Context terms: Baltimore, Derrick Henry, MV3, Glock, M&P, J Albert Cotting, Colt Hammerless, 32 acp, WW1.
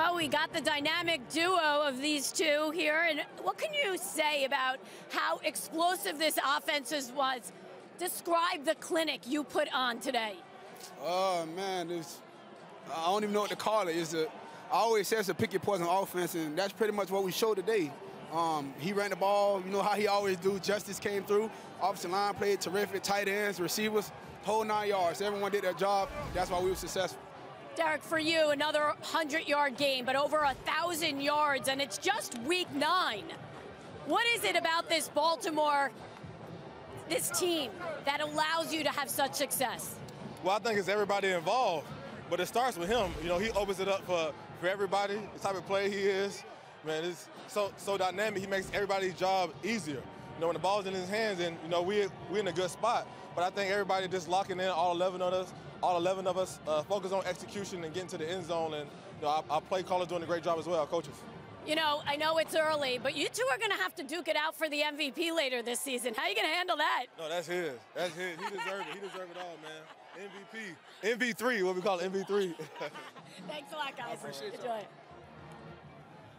Well, we got the dynamic duo of these two here, and what can you say about how explosive this offense was? Describe the clinic you put on today. Oh, man, I don't even know what to call it. I always say it's a pick your poison offense, and that's pretty much what we showed today. He ran the ball, you know how he always do. Justice came through. Offensive line played terrific, tight ends, receivers, whole 9 yards. Everyone did their job. That's why we were successful. Derek, for you, another 100-yard game, but over 1,000 yards, and it's just week 9. What is it about this Baltimore, this team, that allows you to have such success? Well, I think it's everybody involved, but it starts with him. You know, he opens it up for everybody, the type of player he is. Man, it's so dynamic. He makes everybody's job easier. You know, when the ball's in his hands, and, you know, we're in a good spot. But I think everybody just locking in, all 11 of us focus on execution and getting to the end zone, and you know, our play callers doing a great job as well, our coaches. You know, I know it's early, but you two are going to have to duke it out for the MVP later this season. How are you going to handle that? No, that's his. That's his. He deserved it. He deserved it all, man. MVP. MV3, what we call it, MV3. Thanks a lot, guys. I appreciate it. Enjoy it.